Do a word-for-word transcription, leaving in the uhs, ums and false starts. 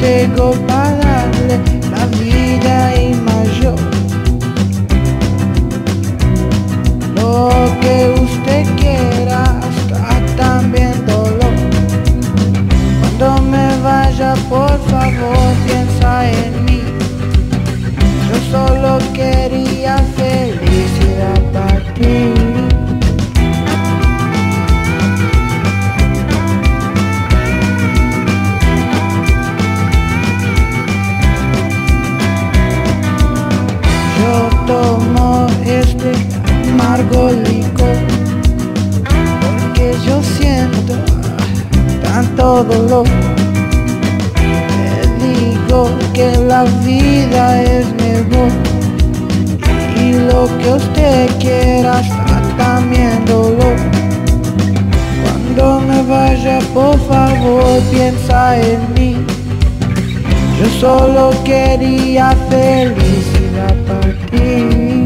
tengo para darle la vida y mayor. Lo que usted quiera, hasta también dolor. Cuando me vaya, por favor, piensa en mí. Yo solo quería felicidad para ti. Tomo este amargo licor porque yo siento tanto dolor. Te digo que la vida es mejor y lo que usted quiera está también dolor. Cuando me vaya, por favor, piensa en mí. Yo solo quería felicidad para ti.